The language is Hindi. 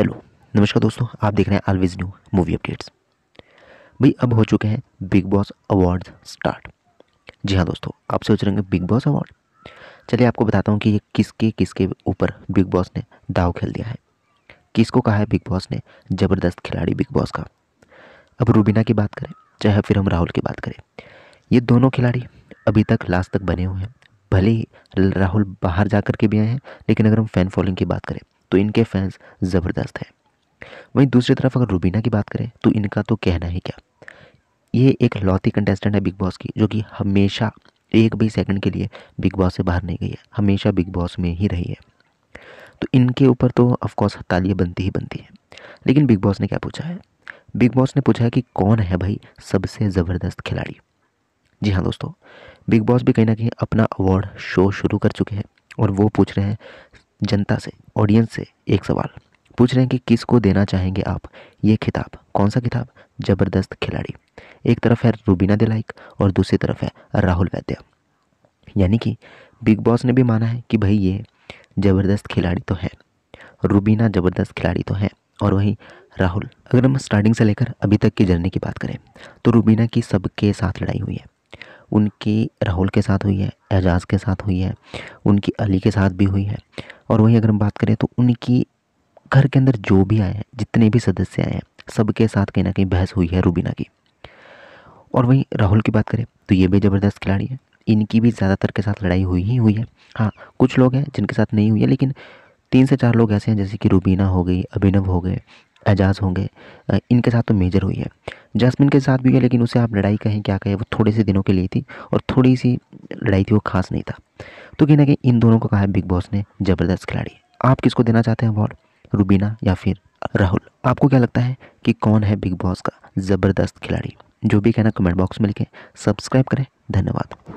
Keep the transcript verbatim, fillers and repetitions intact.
हेलो नमस्कार दोस्तों, आप देख रहे हैं ऑलविज न्यू मूवी अपडेट्स। भाई अब हो चुके हैं बिग बॉस अवार्ड स्टार्ट। जी हाँ दोस्तों, आप सोच रहे होंगे बिग बॉस अवार्ड। चलिए आपको बताता हूँ कि ये किसके किसके ऊपर बिग बॉस ने दाव खेल दिया है, किसको कहा है बिग बॉस ने ज़बरदस्त खिलाड़ी बिग बॉस का। अब रूबीना की बात करें चाहे फिर हम राहुल की बात करें, ये दोनों खिलाड़ी अभी तक लास्ट तक बने हुए हैं। भले ही राहुल बाहर जा कर के भी आए हैं, लेकिन अगर हम फ़ैन फॉलोइंग की बात करें तो इनके फैंस ज़बरदस्त हैं। वहीं दूसरी तरफ अगर रूबीना की बात करें तो इनका तो कहना ही क्या, ये एक लौती कंटेस्टेंट है बिग बॉस की जो कि हमेशा एक भी सेकंड के लिए बिग बॉस से बाहर नहीं गई है, हमेशा बिग बॉस में ही रही है। तो इनके ऊपर तो ऑफकोर्स तालियां बनती ही बनती है। लेकिन बिग बॉस ने क्या पूछा है, बिग बॉस ने पूछा है कि कौन है भाई सबसे ज़बरदस्त खिलाड़ी। जी हाँ दोस्तों, बिग बॉस भी कहीं ना कहीं अपना अवार्ड शो शुरू कर चुके हैं और वो पूछ रहे हैं जनता से, ऑडियंस से एक सवाल पूछ रहे हैं कि किसको देना चाहेंगे आप ये खिताब। कौन सा खिताब, ज़बरदस्त खिलाड़ी। एक तरफ है रुबीना दिलाइक और दूसरी तरफ है राहुल वैद्या। यानी कि बिग बॉस ने भी माना है कि भाई ये ज़बरदस्त खिलाड़ी तो है, रुबीना ज़बरदस्त खिलाड़ी तो है, और वहीं राहुल। अगर हम स्टार्टिंग से लेकर अभी तक की जर्नी की बात करें तो रुबीना की सबके साथ लड़ाई हुई है। उनकी राहुल के साथ हुई है, एजाज़ के साथ हुई है, उनकी अली के साथ भी हुई है। और वहीं अगर हम बात करें तो उनकी घर के अंदर जो भी आए हैं, जितने भी सदस्य आए हैं, सबके साथ कहीं ना कहीं बहस हुई है रूबीना की। और वहीं राहुल की बात करें तो ये भी ज़बरदस्त खिलाड़ी है, इनकी भी ज़्यादातर के साथ लड़ाई हुई ही हुई है। हाँ कुछ लोग हैं जिनके साथ नहीं हुई है, लेकिन तीन से चार लोग ऐसे हैं जैसे कि रूबीना हो गई, अभिनव हो गए, एजाज होंगे, इनके साथ तो मेजर हुई है। जास्मिन के साथ भी है, लेकिन उसे आप लड़ाई कहें क्या कहें, वो थोड़े से दिनों के लिए थी और थोड़ी सी लड़ाई थी, वो खास नहीं था। तो कहीं ना कहीं इन दोनों को कहा है बिग बॉस ने ज़बरदस्त खिलाड़ी। आप किसको देना चाहते हैं अवार्ड, रूबीना या फिर राहुल? आपको क्या लगता है कि कौन है बिग बॉस का ज़बरदस्त खिलाड़ी? जो भी कहना कमेंट बॉक्स में लिखें, सब्सक्राइब करें। धन्यवाद।